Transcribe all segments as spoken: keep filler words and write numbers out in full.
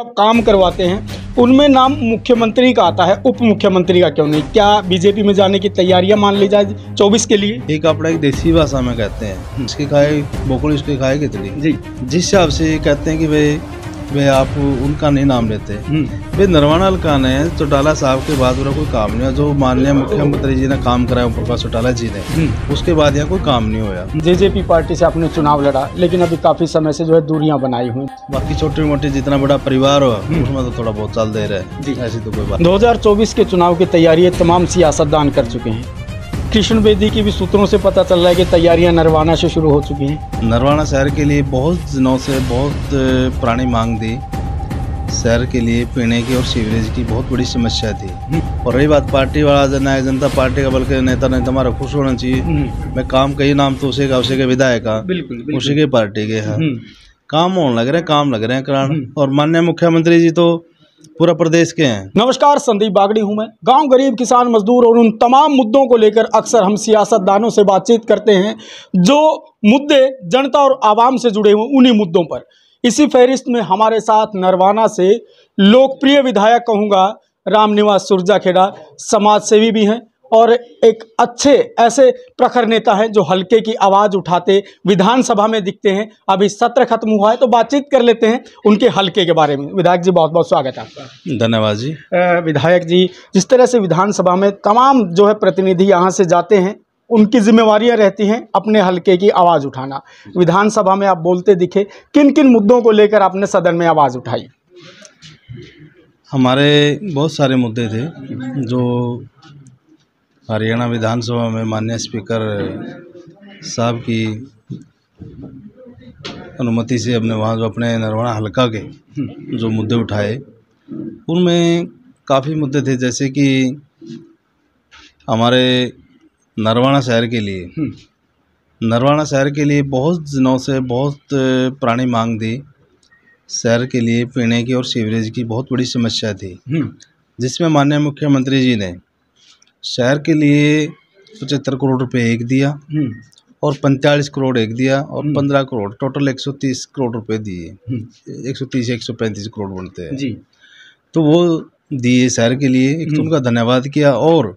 जब काम करवाते हैं उनमें नाम मुख्यमंत्री का आता है, उप मुख्यमंत्री का क्यों नहीं? क्या बीजेपी में जाने की तैयारियां मान ली जाए चौबीस के लिए? एक अपना एक देसी भाषा में कहते हैं, इसके खाए बोकड़ी उसके खाए कितनी। जी जिस हिसाब से कहते हैं कि भाई वे आप उनका नहीं नाम लेते, वे नरवाना खान है, चौटाला साहब के बाद उनका कोई काम नहीं हुआ। जो माननीय मुख्यमंत्री जी ने काम कराया ओम प्रकाश चौटाला जी ने, उसके बाद यहाँ कोई काम नहीं हुआ। जेजेपी पार्टी से आपने चुनाव लड़ा, लेकिन अभी काफी समय से जो है दूरियां बनाई हुई। बाकी छोटी मोटी जितना बड़ा परिवार हो उसमें तो थोड़ा बहुत चल दे रहे हैं, ऐसी तो कोई बात। दो हजार चौबीस के चुनाव की तैयारी तमाम सियासतदान कर चुके हैं। कृष्ण बेदी की भी सूत्रों से पता चल रहा है कि तैयारियां नरवाना से शुरू हो चुकी हैं। नरवाना शहर के लिए बहुत दिनों से बहुत पुरानी मांग थी। शहर के लिए पीने की और सीवरेज की बहुत बड़ी समस्या थी। और रही बात पार्टी वाला ना जनता पार्टी का, बल्कि नेता नेता हमारा खुश होना चाहिए। मैं काम कही नाम तो उसी का, उसी के विधायक का, उसी के पार्टी के। हाँ काम होने लग रहे हैं, काम लग रहे हैं करान। और माननीय मुख्यमंत्री जी तो पूरा प्रदेश के हैं। नमस्कार, संदीप बागड़ी हूं मैं। गांव, गरीब, किसान, मजदूर और उन तमाम मुद्दों को लेकर अक्सर हम सियासतदानों से बातचीत करते हैं जो मुद्दे जनता और आवाम से जुड़े हुए, उन्हीं मुद्दों पर। इसी फहरिस्त में हमारे साथ नरवाना से लोकप्रिय विधायक कहूँगा रामनिवास सुरजाखेड़ा, समाज सेवी भी हैं और एक अच्छे ऐसे प्रखर नेता हैं जो हल्के की आवाज़ उठाते विधानसभा में दिखते हैं। अभी सत्र खत्म हुआ है तो बातचीत कर लेते हैं उनके हल्के के बारे में। विधायक जी बहुत बहुत स्वागत है आपका। धन्यवाद जी। विधायक जी, जिस तरह से विधानसभा में तमाम जो है प्रतिनिधि यहाँ से जाते हैं, उनकी जिम्मेवारियाँ रहती हैं अपने हल्के की आवाज़ उठाना। विधानसभा में आप बोलते दिखे, किन किन मुद्दों को लेकर आपने सदन में आवाज़ उठाई? हमारे बहुत सारे मुद्दे थे जो हरियाणा विधानसभा में माननीय स्पीकर साहब की अनुमति से हमने वहाँ जो अपने नरवाना हलका के जो मुद्दे उठाए, उनमें काफ़ी मुद्दे थे। जैसे कि हमारे नरवाना शहर के लिए, नरवाना शहर के लिए बहुत दिनों से बहुत पुरानी मांग थी। शहर के लिए पीने की और सीवरेज की बहुत बड़ी समस्या थी, जिसमें माननीय मुख्यमंत्री जी ने शहर के लिए पचहत्तर करोड़ रुपए एक दिया और पैंतालीस करोड़ एक दिया और पंद्रह करोड़, टोटल एक सौ तीस करोड़ रुपए दिए। एक सौ तीस एक सौ पैंतीस करोड़ बनते हैं जी। तो वो दिए शहर के लिए, एक तो उनका धन्यवाद किया। और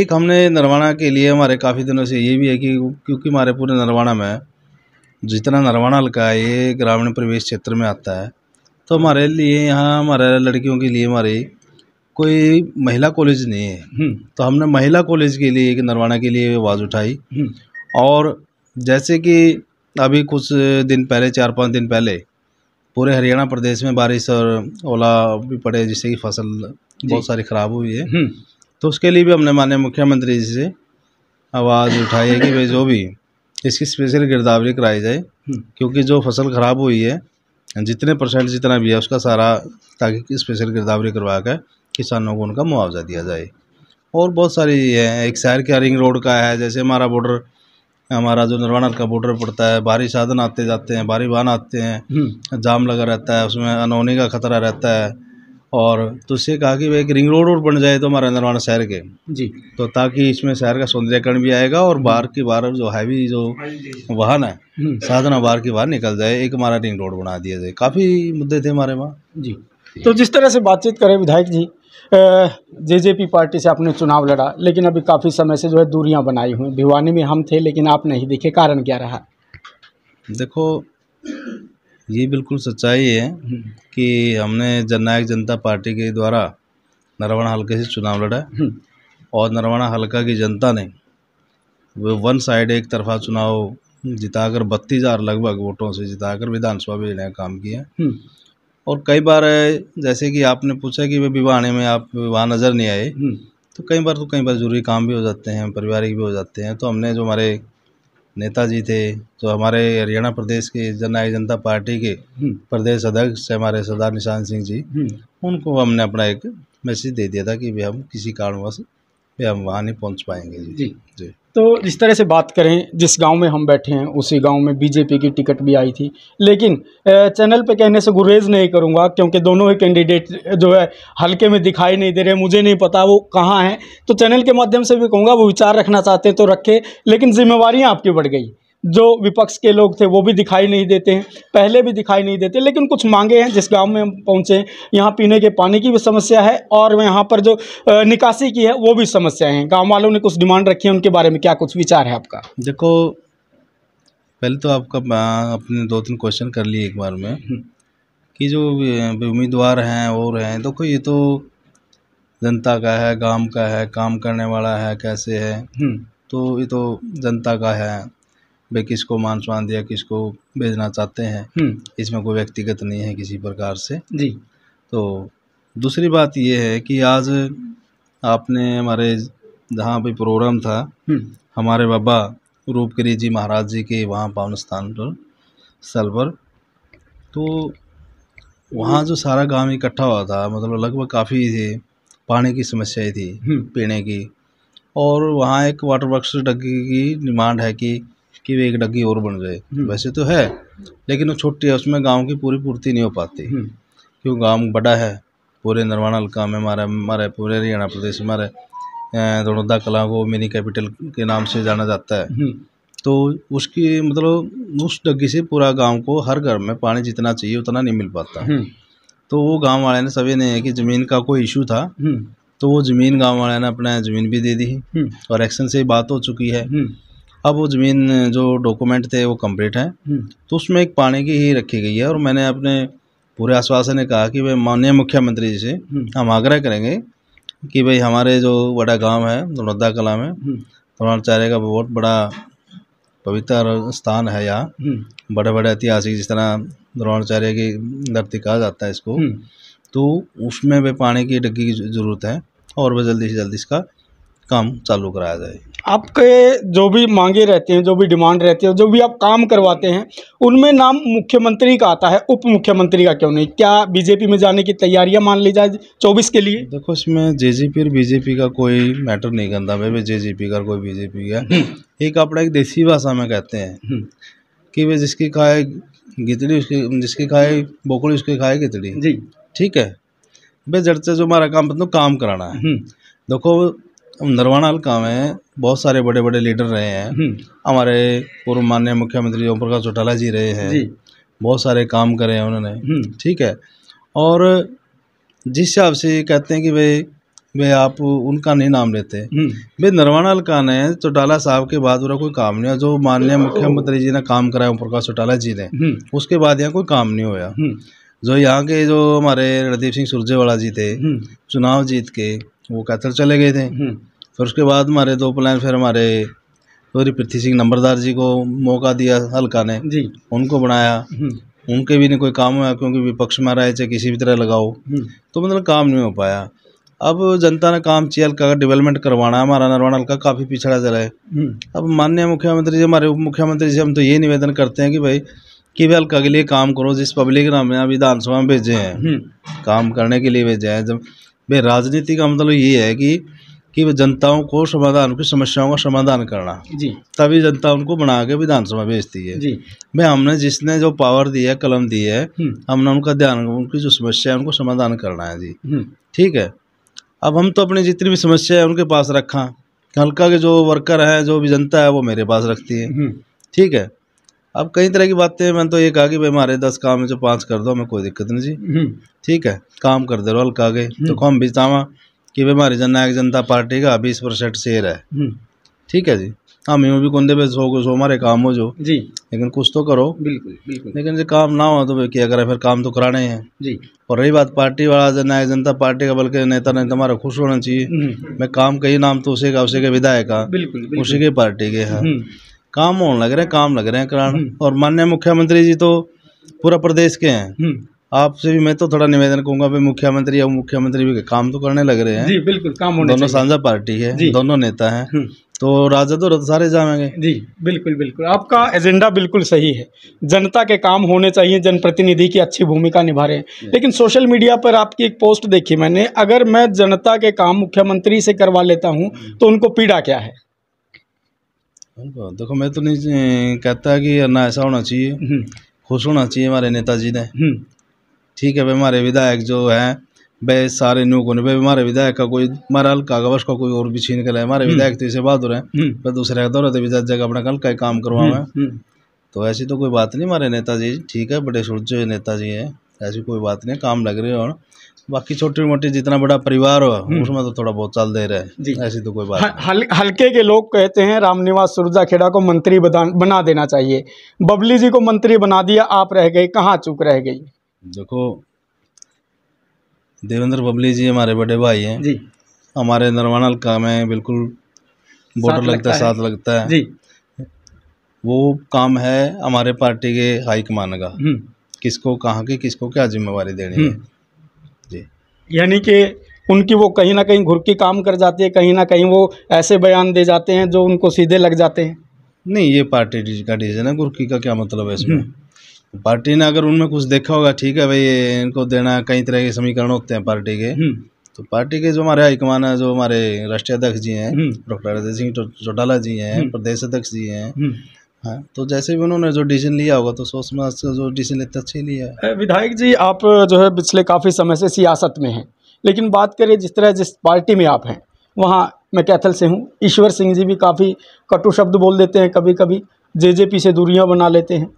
एक हमने नरवाना के लिए, हमारे काफ़ी दिनों से ये भी है कि क्योंकि हमारे पूरे नरवाना में जितना नरवाना हल्का है ये ग्रामीण प्रवेश क्षेत्र में आता है, तो हमारे लिए यहाँ हमारे लड़कियों के लिए हमारे कोई महिला कॉलेज नहीं है। तो हमने महिला कॉलेज के लिए एक नरवाना के लिए आवाज़ उठाई। और जैसे कि अभी कुछ दिन पहले, चार पाँच दिन पहले, पूरे हरियाणा प्रदेश में बारिश और ओला भी पड़े, जिससे कि फसल बहुत सारी ख़राब हुई है। तो उसके लिए भी हमने माननीय मुख्यमंत्री जी से आवाज़ उठाई है कि भाई जो भी इसकी स्पेशल गिरदावरी कराई जाए, क्योंकि जो फसल ख़राब हुई है जितने परसेंट जितना भी है उसका सारा, ताकि स्पेशल गिरदावरी करवा कर किसानों को उनका मुआवजा दिया जाए। और बहुत सारी हैं, एक शहर के रिंग रोड का है। जैसे हमारा बॉर्डर, हमारा जो नरवाना का बॉर्डर पड़ता है, भारी साधन आते जाते हैं, भारी वाहन आते हैं, जाम लगा रहता है, उसमें अनहोनी का खतरा रहता है। और तो उससे कहा कि भाई एक रिंग रोड और बन जाए तो हमारा नरवाना शहर के जी, तो ताकि इसमें शहर का सौंदर्यकरण भी आएगा और बाहर की बाहर जो हाईवे जो वाहन है साधन बाहर की बाहर निकल जाए। एक हमारा रिंग रोड बना दिया जाए। काफ़ी मुद्दे थे हमारे वहाँ जी। तो जिस तरह से बातचीत करें विधायक जी, जेजेपी पार्टी से आपने चुनाव लड़ा, लेकिन अभी काफ़ी समय से जो है दूरियां बनाई हुई। भिवानी में हम थे लेकिन आप नहीं दिखे, कारण क्या रहा? देखो, ये बिल्कुल सच्चाई है कि हमने जननायक जनता पार्टी के द्वारा नरवाना हल्के से चुनाव लड़ा और नरवाना हल्का की जनता ने वो वन साइड एक तरफा चुनाव जिताकर बत्तीस हज़ार लगभग वोटों से जिताकर विधानसभा भेजने का काम किया। और कई बार जैसे कि आपने पूछा कि वे भिवानी में आप वहाँ नज़र नहीं आए, तो कई बार तो कई बार जरूरी काम भी हो जाते हैं, पारिवारिक भी हो जाते हैं। तो हमने जो हमारे नेताजी थे, जो हमारे हरियाणा प्रदेश के जननायक जनता पार्टी के प्रदेश अध्यक्ष हमारे सरदार निशान सिंह जी, उनको हमने अपना एक मैसेज दे दिया था कि वे हम किसी कारणवश वे हम वहाँ नहीं पहुँच पाएंगे। जी जी। तो जिस तरह से बात करें, जिस गांव में हम बैठे हैं उसी गांव में बीजेपी की टिकट भी आई थी, लेकिन चैनल पे कहने से गुरेज नहीं करूंगा क्योंकि दोनों ही कैंडिडेट जो है हल्के में दिखाई नहीं दे रहे। मुझे नहीं पता वो कहाँ हैं, तो चैनल के माध्यम से भी कहूँगा वो विचार रखना चाहते हैं तो रखें, लेकिन जिम्मेवारियाँ आपकी बढ़ गई। जो विपक्ष के लोग थे वो भी दिखाई नहीं देते हैं, पहले भी दिखाई नहीं देते, लेकिन कुछ मांगे हैं जिस गांव में हम पहुँचे हैं। यहाँ पीने के पानी की भी समस्या है और यहाँ पर जो निकासी की है वो भी समस्या है। गाँव वालों ने कुछ डिमांड रखी है, उनके बारे में क्या कुछ विचार है आपका? देखो, पहले तो आपका अपने दो तीन क्वेश्चन कर लिए एक बार में कि जो उम्मीदवार हैं और हैं, देखो ये तो जनता का है, गांव का है, काम करने वाला है, कैसे है, तो ये तो जनता का है भाई, किसको मान सम्मान दिया, किसको भेजना चाहते हैं, इसमें कोई व्यक्तिगत नहीं है किसी प्रकार से जी। तो दूसरी बात ये है कि आज आपने हमारे जहाँ पे प्रोग्राम था, हमारे बाबा रूपगिरी जी महाराज जी के वहाँ पावन स्थान पर स्थल पर, तो वहाँ जो सारा गांव इकट्ठा हुआ था, मतलब लगभग काफ़ी पानी की समस्याएं थी पीने की, और वहाँ एक वाटर वर्क्स डग्गी की डिमांड है कि कि वे एक डग्गी और बन गए। वैसे तो है लेकिन वो छोटी है, उसमें गांव की पूरी पूर्ति नहीं हो पाती, क्योंकि गांव बड़ा है, पूरे नरवाना हल्का में हमारा हमारे पूरे हरियाणा प्रदेश हमारे दौड़दा कला को मिनी कैपिटल के नाम से जाना जाता है। तो उसकी मतलब उस डग्गी से पूरा गांव को हर घर में पानी जितना चाहिए उतना नहीं मिल पाता। तो वो गांव वाले ने सभी ने कि ज़मीन का कोई इशू था तो वो ज़मीन गांव वाले ने अपना ज़मीन भी दे दी और एक्शन से बात हो चुकी है। अब वो ज़मीन जो डॉक्यूमेंट थे वो कम्प्लीट हैं, तो उसमें एक पानी की ही रखी गई है। और मैंने अपने पूरे आश्वासन ने कहा कि भाई माननीय मुख्यमंत्री जी से हम आग्रह करेंगे कि भाई हमारे जो बड़ा गांव है दौड़दा कला में, हमारे चारे का बहुत बड़ा पवित्र स्थान है, यहाँ बड़े बड़े ऐतिहासिक जिस तरह द्रोणाचार्य की धरती कहा जाता है इसको, तो उसमें भी पानी की डग्गी की ज़रूरत है और वह जल्दी से जल्दी इसका काम चालू कराया जाए। आपके जो भी मांगे रहते हैं, जो भी डिमांड रहती है, जो भी आप काम करवाते हैं, उनमें नाम मुख्यमंत्री का आता है, उप मुख्यमंत्री का क्यों नहीं? क्या बीजेपी में जाने की तैयारियां मान ली जाए चौबीस के लिए? देखो, इसमें जेजेपी और बीजेपी का कोई मैटर नहीं करता भाई, जेजेपी का कोई बीजेपी का। एक अपना एक देसी भाषा में कहते हैं कि वे जिसकी खाए गितड़ी उसकी, जिसकी खाए बोकड़ी उसकी खाए गितड़ी जी, ठीक है भाई। जड़ से जो हमारा काम मतलब काम कराना है। देखो, नरवाना हल्का में बहुत सारे बड़े बड़े लीडर रहे हैं, हमारे पूर्व माननीय मुख्यमंत्री ओम प्रकाश चौटाला जी रहे हैं जी। बहुत सारे काम करे हैं उन्होंने, ठीक है। और जिस हिसाब से कहते हैं कि भाई भाई आप उनका नहीं नाम लेते, भाई नरवाना हल्का ने चौटाला साहब के बाद पूरा कोई काम नहीं हुआ। जो माननीय मुख्यमंत्री जी ने काम कराया, ओम प्रकाश चौटाला जी ने, उसके बाद यहाँ कोई काम नहीं हुआ। जो यहाँ के जो हमारे रणदीप सिंह सुरजेवाला जी थे, चुनाव जीत के वो कैथल चले गए थे, फिर उसके बाद हमारे दो प्लान, फिर हमारे पूरी पृथ्वी सिंह नंबरदार जी को मौका दिया हल्का ने जी, उनको बनाया, उनके भी नहीं कोई काम हुआ, क्योंकि विपक्ष में रहे चाहे किसी भी तरह लगाओ, तो मतलब काम नहीं हो पाया। अब जनता ने काम चाहिए, हल्का डेवलपमेंट करवाना, हमारा नरवाना हल्का काफ़ी पिछड़ा चला है। अब माननीय मुख्यमंत्री जी, हमारे उप मुख्यमंत्री जी, हम तो ये निवेदन करते हैं कि भाई कि भाई हल्का के लिए काम करो। जिस पब्लिक ने हमें विधानसभा में भेजे हैं काम करने के लिए भेजे हैं, जब भाई राजनीति का मतलब ये है कि कि जनताओं को समाधान, उनकी समस्याओं का समाधान करना जी, तभी जनता उनको बना के विधानसभा भेजती है जी। भाई हमने जिसने जो पावर दी है, कलम दी है, हमने उनका ध्यान, उनकी जो समस्या है उनको समाधान करना है जी, ठीक है। अब हम तो अपनी जितनी भी समस्या है उनके पास रखा, हल्का के जो वर्कर हैं, जो भी जनता है वो मेरे पास रखती है, ठीक है। अब कई तरह की बातें, मैंने तो ये कहा कि भाई हमारे दस काम है जो पाँच कर दो, हमें कोई दिक्कत नहीं जी, ठीक है, काम कर दे रहे हल्का आगे। तो कौन बितावा कि भाई हमारी जननायक जनता पार्टी का बीस परसेंट शेयर है, ठीक है जी। हम यूँ भी कुंदे पे सो सो हमारे काम हो जो जी, लेकिन कुछ तो करो। बिल्कुल बिल्कुल, लेकिन जो काम ना हो तो भाई क्या करें, फिर काम तो कराने हैं जी। और रही बात पार्टी वाला, जननायक जनता पार्टी का बल्कि नेता नेता हमारा खुश होना चाहिए, मैं काम कहीं नाम तो उसी का, उसी के विधायक का, उसी के पार्टी के है, काम होने लग रहे हैं, काम लग रहे हैं कराने। और माननीय मुख्यमंत्री जी तो पूरा प्रदेश के हैं, आपसे भी मैं तो थोड़ा निवेदन करूंगा भाई, मुख्यमंत्री या मुख्यमंत्री भी काम तो करने लग रहे हैं जी, बिल्कुल काम होने, दोनों साझा पार्टी है, दोनों नेता हैं, तो राजद और सारे जाएंगे जी, बिल्कुल बिल्कुल। आपका एजेंडा बिल्कुल सही है, जनता के काम होने चाहिए, जनप्रतिनिधि की अच्छी भूमिका निभा रहे हैं। लेकिन सोशल मीडिया पर आपकी एक पोस्ट देखी मैंने, अगर मैं जनता के काम मुख्यमंत्री से करवा लेता हूँ तो उनको पीड़ा क्या है? देखो, मैं तो नहीं कहता कि ना ऐसा होना चाहिए, खुश होना चाहिए हमारे नेताजी ने, ठीक है भाई। हमारे विधायक जो हैं बे सारे न्यू को बे हमारे विधायक का कोई महाराल कागवश का कोई और भी छीन के लाए हमारे विधायक तो इसे बहादुर हैं पर दूसरे का दौरा तो जगह अपना कल का काम करवावा है। तो ऐसी तो कोई बात नहीं हमारे नेताजी ठीक है, बड़े सुरजे नेताजी हैं, ऐसी कोई बात नहीं, काम लग रही है। और बाकी छोटी मोटी जितना बड़ा परिवार हो उसमें तो थोड़ा बहुत चल दे रहा है, ऐसी तो कोई बात नहीं। हल, हल्के के लोग कहते हैं रामनिवास सुरजाखेड़ा को मंत्री बना देना चाहिए, बबली जी को मंत्री बना दिया, आप रह गए, कहाँ चूक रह गई? देखो देवेंद्र बबली जी हमारे बड़े भाई हैं जी, हमारे नरवाना काम है, बिल्कुल बॉर्डर लगता है, साथ लगता है जी, वो काम है हमारे पार्टी के हाईकमान का, किसको कहाँ की किसको क्या जिम्मेवारी देनी है जी। यानी कि उनकी वो कहीं ना कहीं घुरकी काम कर जाती है, कहीं ना कहीं वो ऐसे बयान दे जाते हैं जो उनको सीधे लग जाते हैं। नहीं, ये पार्टी का डिसीजन है, घुरकी का क्या मतलब है इसमें? पार्टी ने अगर उनमें कुछ देखा होगा, ठीक है भाई इनको देना, कई तरह के समीकरण होते हैं पार्टी के, तो पार्टी के जो हमारे हाईकमान है, जो हमारे राष्ट्रीय अध्यक्ष जी हैं डॉक्टर रणदीप सिंह चौटाला जी हैं, प्रदेश अध्यक्ष जी हैं, हाँ, तो जैसे भी उन्होंने जो डिसीजन लिया होगा तो सोच समझ कर जो डिसीजन इतना अच्छी लिया। विधायक जी आप जो है पिछले काफ़ी समय से सियासत में हैं, लेकिन बात करें जिस तरह जिस पार्टी में आप हैं वहाँ, मैं कैथल से हूँ, ईश्वर सिंह जी भी काफ़ी कटु शब्द बोल देते हैं, कभी कभी जेजेपी से दूरियाँ बना लेते हैं,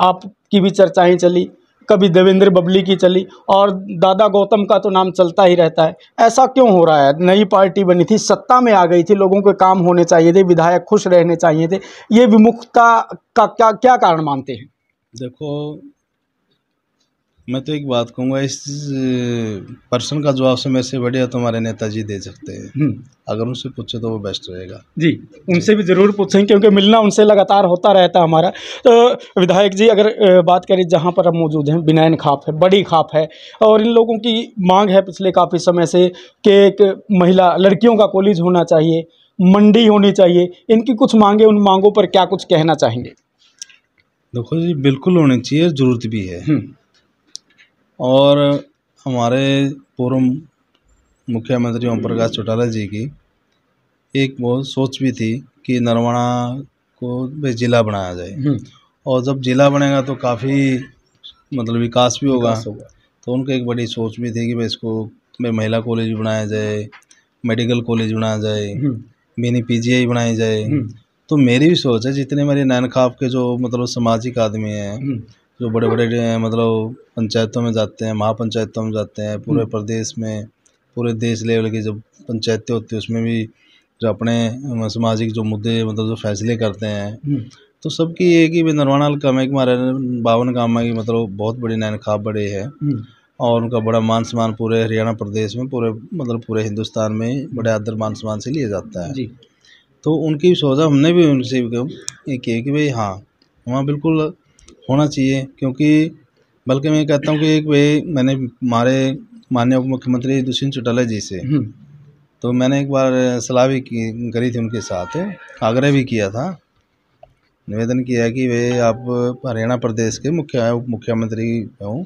आपकी भी चर्चाएं चली, कभी देवेंद्र बबली की चली, और दादा गौतम का तो नाम चलता ही रहता है। ऐसा क्यों हो रहा है? नई पार्टी बनी थी, सत्ता में आ गई थी, लोगों के काम होने चाहिए थे, विधायक खुश रहने चाहिए थे, ये विमुखता का क्या क्या कारण मानते हैं? देखो मैं तो एक बात कहूँगा, इस पर्सन का जवाब से मेरे से बढ़िया तो हमारे नेताजी दे सकते हैं, अगर उनसे पूछे तो वो बेस्ट रहेगा जी। उनसे भी ज़रूर पूछें क्योंकि मिलना उनसे लगातार होता रहता है हमारा। तो विधायक जी अगर बात करें जहां पर हम मौजूद हैं, बिनाइन खाप है, बड़ी खाप है, और इन लोगों की मांग है पिछले काफ़ी समय से कि एक महिला लड़कियों का कॉलेज होना चाहिए, मंडी होनी चाहिए, इनकी कुछ मांगें, उन मांगों पर क्या कुछ कहना चाहेंगे? देखो जी बिल्कुल होनी चाहिए, ज़रूरत भी है, और हमारे पूर्व मुख्यमंत्री ओम प्रकाश चौटाला जी की एक बहुत सोच भी थी कि नरवाना को जिला बनाया जाए, और जब जिला बनेगा तो काफ़ी मतलब विकास भी होगा, तो उनकी एक बड़ी सोच भी थी कि भाई इसको भाई महिला कॉलेज बनाया जाए, मेडिकल कॉलेज बनाया जाए, मिनी पीजीआई बनाई जाए। तो मेरी भी सोच है, जितने मेरे नानखाप के जो मतलब सामाजिक आदमी हैं, जो बड़े बड़े मतलब पंचायतों में जाते हैं, महापंचायतों में जाते हैं, पूरे प्रदेश में पूरे देश लेवल की जब पंचायतें होती है उसमें भी जो अपने सामाजिक जो मुद्दे मतलब जो फैसले करते हैं, तो सबकी एक ही नरवाना काम है कि हमारे बावन गामा की मतलब बहुत बड़ी नानखाप बड़ी है, और उनका बड़ा मान सम्मान पूरे हरियाणा प्रदेश में पूरे मतलब पूरे हिंदुस्तान में बड़े आदर मान सम्मान से लिया जाता है। तो उनकी सोचा हमने भी उनसे किया कि भाई हाँ वहाँ बिल्कुल होना चाहिए, क्योंकि बल्कि मैं कहता हूँ कि एक वे मैंने हमारे माननीय उप मुख्यमंत्री दुष्यंत चौटाला जी से तो मैंने एक बार सलाह भी की करी थी, उनके साथ आग्रह भी किया था, निवेदन किया कि वे आप हरियाणा प्रदेश के मुख्य उप मुख्यमंत्री हों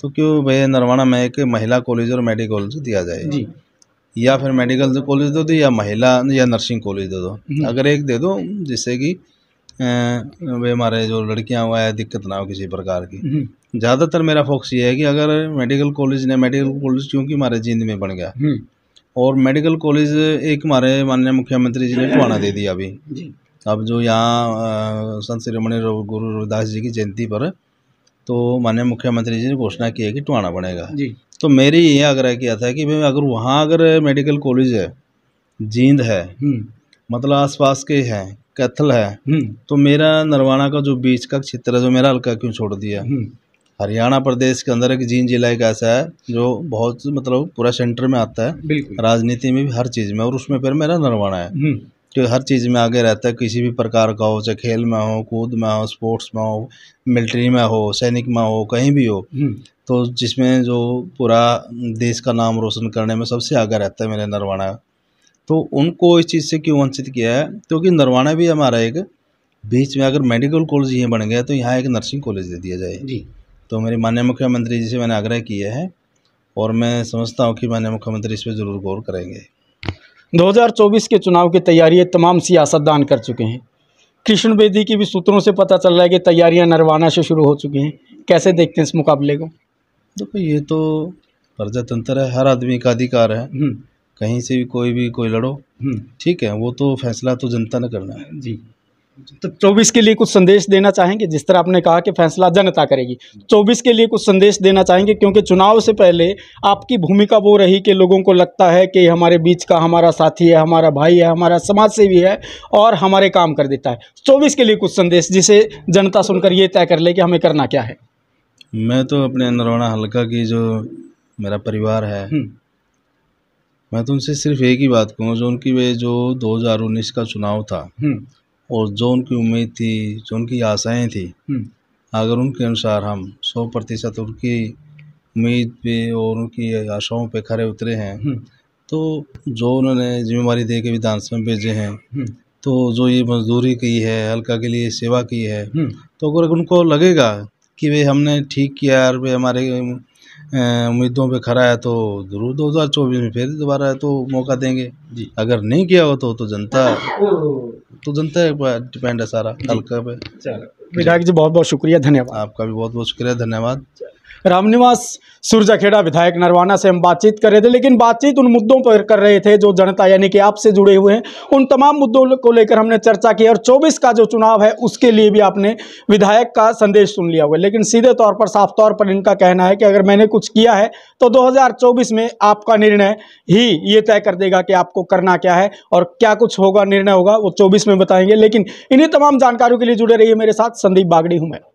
तो क्यों भाई नरवाना में एक महिला कॉलेज और मेडिकल कॉलेज दिया जाए जी, या फिर मेडिकल कॉलेज दे दो या महिला या नर्सिंग कॉलेज दे दो, अगर एक दे दो जिससे कि वे हमारे जो लड़कियां हुआ है दिक्कत ना हो किसी प्रकार की। ज़्यादातर मेरा फोकस ये है कि अगर मेडिकल कॉलेज ने मेडिकल कॉलेज क्योंकि हमारे जींद में बन गया, और मेडिकल कॉलेज एक हमारे माननीय मुख्यमंत्री जी ने टुवाना दे दिया अभी, अब जो यहाँ संत श्रोमणी गुरु रविदास जी की जयंती पर तो माननीय मुख्यमंत्री जी ने घोषणा की है कि टुवाना बनेगा, तो मेरी ये आग्रह किया था कि भाई अगर वहाँ अगर मेडिकल कॉलेज है, जींद है, मतलब आसपास के हैं, कैथल है, तो मेरा नरवाना का जो बीच का क्षेत्र है जो मेरा हल्का क्यों छोड़ दिया? हरियाणा प्रदेश के अंदर एक जींद जिला एक ऐसा है जो बहुत मतलब पूरा सेंटर में आता है राजनीति में भी हर चीज़ में, और उसमें फिर मेरा नरवाना है जो हर चीज़ में आगे रहता है, किसी भी प्रकार का हो, चाहे खेल में हो, कूद में हो, स्पोर्ट्स में हो, मिलिट्री में हो, सैनिक में हो, कहीं भी हो, तो जिसमें जो पूरा देश का नाम रोशन करने में सबसे आगे रहता है मेरा नरवाना। तो उनको इस चीज़ से क्यों वंचित किया है? क्योंकि नरवाना भी हमारा एक बीच में अगर मेडिकल कॉलेज ये बन गया तो यहाँ एक नर्सिंग कॉलेज दे दिया जाए जी। तो मेरे माननीय मुख्यमंत्री जी से मैंने आग्रह किया है, और मैं समझता हूँ कि माननीय मुख्यमंत्री इस पर ज़रूर गौर करेंगे। दो हज़ार चौबीस के चुनाव की तैयारियाँ तमाम सियासतदान कर चुके हैं, कृष्ण बेदी की भी सूत्रों से पता चल रहा है कि तैयारियाँ नरवाना से शुरू हो चुकी हैं, कैसे देखते हैं इस मुकाबले को? देखो ये तो प्रजातंत्र है, हर आदमी का अधिकार है, कहीं से भी कोई भी कोई लड़ो, ठीक है, वो तो फैसला तो जनता ने करना है। जी, तो चौबीस के लिए कुछ संदेश देना चाहेंगे? जिस तरह आपने कहा कि फैसला जनता करेगी, चौबीस के लिए कुछ संदेश देना चाहेंगे? क्योंकि चुनाव से पहले आपकी भूमिका वो रही कि लोगों को लगता है कि हमारे बीच का हमारा साथी है, हमारा भाई है, हमारा समाज सेवी है और हमारे काम कर देता है। चौबीस के लिए कुछ संदेश जिसे जनता सुनकर ये तय कर ले कि हमें करना क्या है। मैं तो अपने नरवाना हल्का की जो मेरा परिवार है, मैं तो उनसे सिर्फ एक ही बात कहूँ, जो उनकी वे जो दो हज़ार उन्नीस का चुनाव था और जो उनकी उम्मीद थी, जो उनकी आशाएं थी, अगर उनके अनुसार हम सौ प्रतिशत उनकी उम्मीद पे और उनकी आशाओं पे खरे उतरे हैं, तो जो उन्होंने जिम्मेवारी दे के विधानसभा में भेजे हैं, तो जो ये मजदूरी की है, हल्का के लिए सेवा की है, तो अगर उनको लगेगा कि वे हमने ठीक किया और वे हमारे उम्मीदों पे खरा है, तो जरूर दो हज़ार चौबीस में फिर दोबारा तो मौका देंगे जी। अगर नहीं किया हो तो, तो जनता तो जनता डिपेंड है सारा हल्का पे। विधायक जी बहुत बहुत शुक्रिया, धन्यवाद। आपका भी बहुत बहुत शुक्रिया, धन्यवाद। रामनिवास सुरजाखेड़ा विधायक नरवाना से हम बातचीत कर रहे थे, लेकिन बातचीत उन मुद्दों पर कर रहे थे जो जनता यानी कि आपसे जुड़े हुए हैं, उन तमाम मुद्दों को लेकर हमने चर्चा की। और चौबीस का जो चुनाव है उसके लिए भी आपने विधायक का संदेश सुन लिया हुआ, लेकिन सीधे तौर पर साफ तौर पर इनका कहना है कि अगर मैंने कुछ किया है तो दो हज़ार चौबीस में आपका निर्णय ही ये तय कर देगा कि आपको करना क्या है, और क्या कुछ होगा निर्णय होगा वो चौबीस में बताएंगे। लेकिन इन्हीं तमाम जानकारियों के लिए जुड़े रहिए मेरे साथ। संदीप बागड़ी हूँ मैं।